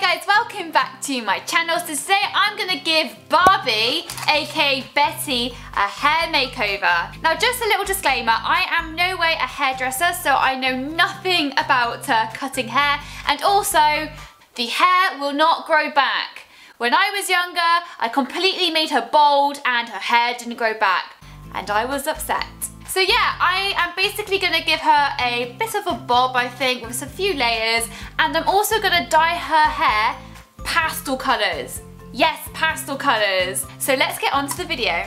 Hey guys, welcome back to my channel. So today I'm gonna give Barbie, aka Betty, a hair makeover. Now just a little disclaimer, I am no way a hairdresser, so I know nothing about cutting hair, and also the hair will not grow back. When I was younger, I completely made her bald and her hair didn't grow back, and I was upset. So yeah, I am basically going to give her a bit of a bob, I think, with a few layers, and I'm also going to dye her hair pastel colours. Yes, pastel colours. So let's get on to the video.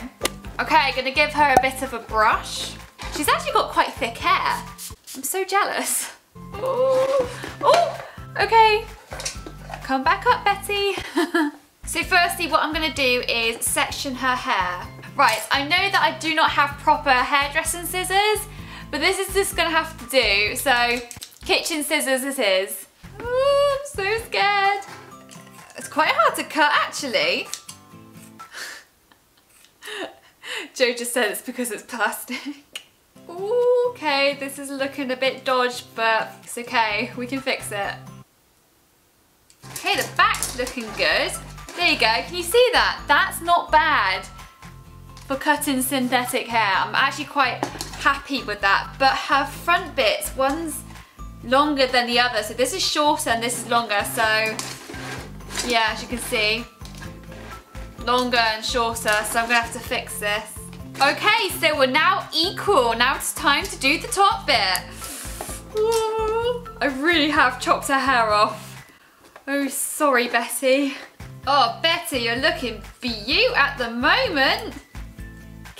Okay, I'm going to give her a bit of a brush. She's actually got quite thick hair. I'm so jealous. Oh, okay. Come back up, Betty. So firstly, what I'm going to do is section her hair. Right, I know that I do not have proper hairdressing scissors, but this is just gonna have to do, so kitchen scissors it is. Ooh, I'm so scared. It's quite hard to cut, actually. Joe just said it's because it's plastic. Ooh, okay, this is looking a bit dodgy, but it's okay, we can fix it. Okay, the back's looking good. There you go, can you see that? That's not bad. For cutting synthetic hair. I'm actually quite happy with that, but her front bits, one's longer than the other, so this is shorter and this is longer, so yeah, as you can see, longer and shorter, so I'm gonna have to fix this. Okay, so we're now equal. Now it's time to do the top bit. Ooh, I really have chopped her hair off. Oh, sorry, Betty. Oh, Betty, you're looking beautiful at the moment.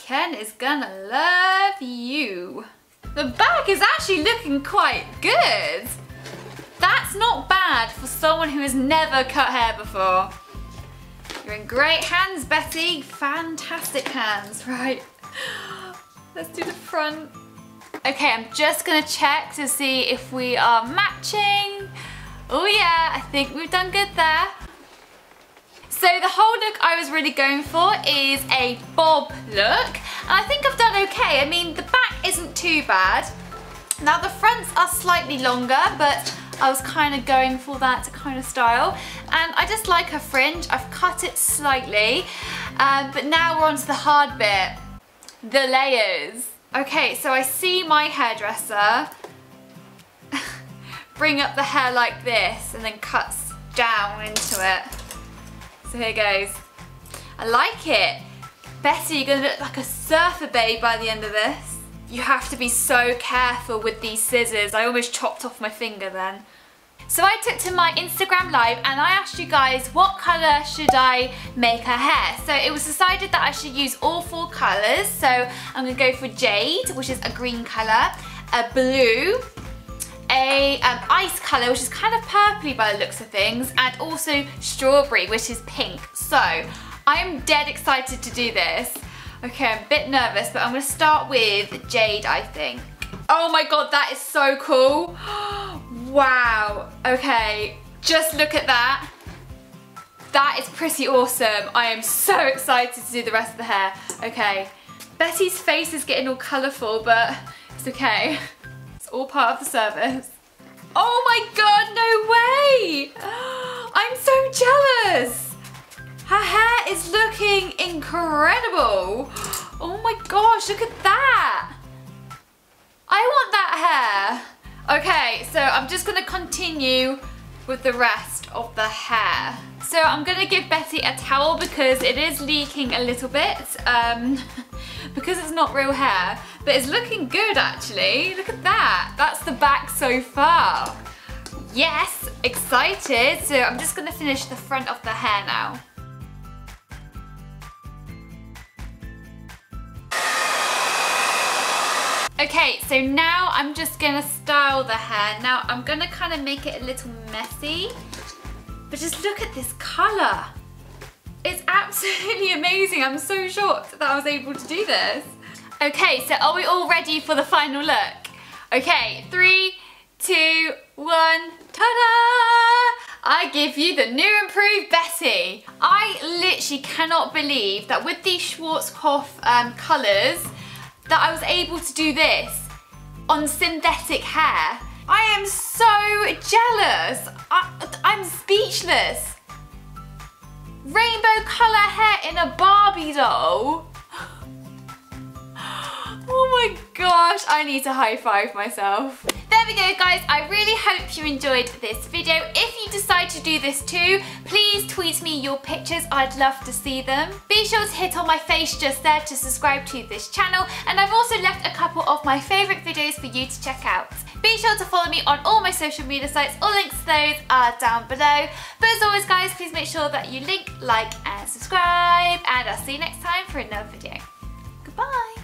Ken is gonna love you. The back is actually looking quite good. That's not bad for someone who has never cut hair before. You're in great hands, Betty. Fantastic hands, right. Let's do the front. Okay, I'm just gonna check to see if we are matching. Oh yeah, I think we've done good there. So the whole look I was really going for is a bob look, and I think I've done okay. I mean, the back isn't too bad. Now the fronts are slightly longer, but I was kind of going for that kind of style, and I just like her fringe. I've cut it slightly, but now we're on to the hard bit, the layers. Okay, so I see my hairdresser bring up the hair like this and then cuts down into it. So here goes. I like it. Betty, you're gonna look like a surfer babe by the end of this. You have to be so careful with these scissors. I almost chopped off my finger then. So I took to my Instagram live and I asked you guys what colour should I make her hair. So it was decided that I should use all four colours. So I'm gonna go for jade, which is a green colour, a blue, a ice colour, which is kind of purpley by the looks of things, and also strawberry, which is pink. So I'm dead excited to do this. Okay, I'm a bit nervous, but I'm gonna start with jade, I think. Oh my god, that is so cool. Wow, okay, just look at that. That is pretty awesome. I am so excited to do the rest of the hair. Okay, Betty's face is getting all colourful, but it's okay. All part of the service. Oh my god, no way! I'm so jealous! Her hair is looking incredible! Oh my gosh, look at that! I want that hair! Okay, so I'm just gonna continue with the rest of the hair. So I'm gonna give Betty a towel because it is leaking a little bit, because it's not real hair, but it's looking good actually. Look at that, that's the back so far. Yes, excited. So I'm just gonna finish the front of the hair now. Okay, so now I'm just gonna style the hair. Now I'm gonna kind of make it a little messy, but just look at this colour. It's absolutely amazing. I'm so shocked that I was able to do this. Okay, so are we all ready for the final look? Okay, 3, 2, 1, ta-da! I give you the new improved Betty. I literally cannot believe that with these Schwarzkopf colours that I was able to do this on synthetic hair. I am so jealous. I'm speechless. Rainbow colour hair in a Barbie doll. Oh my gosh, I need to high five myself. There we go guys, I really hope you enjoyed this video. If you decide to do this too, please tweet me your pictures, I'd love to see them. Be sure to hit on my face just there to subscribe to this channel, and I've also left a couple of my favourite videos for you to check out. Be sure to follow me on all my social media sites, all links to those are down below. But as always guys, please make sure that you link, like and subscribe, and I'll see you next time for another video. Goodbye!